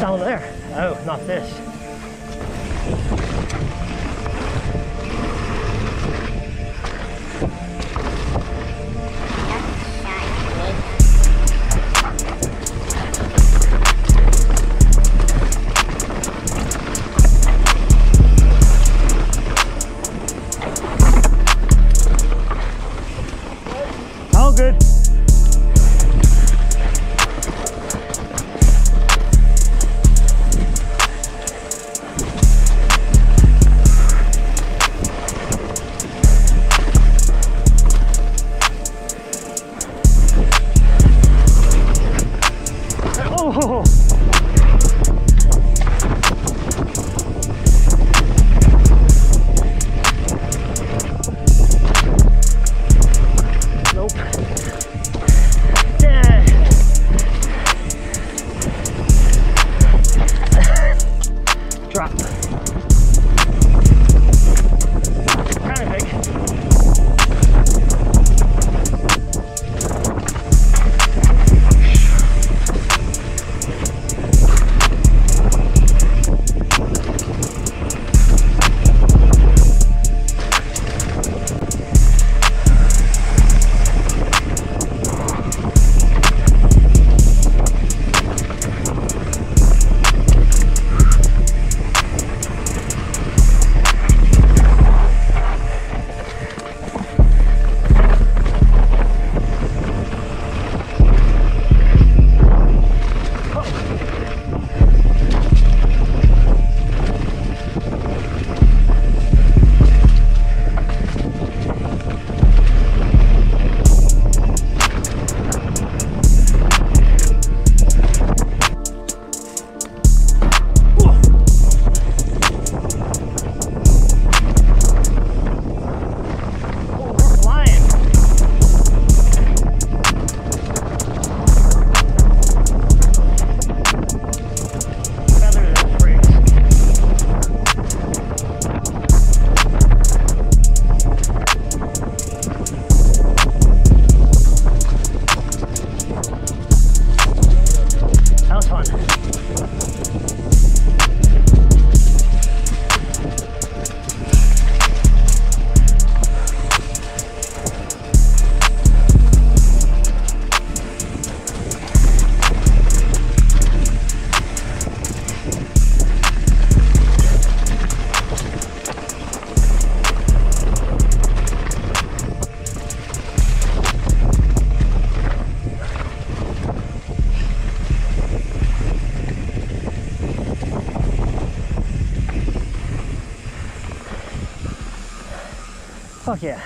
What's down there? Oh, not this. Fuck yeah.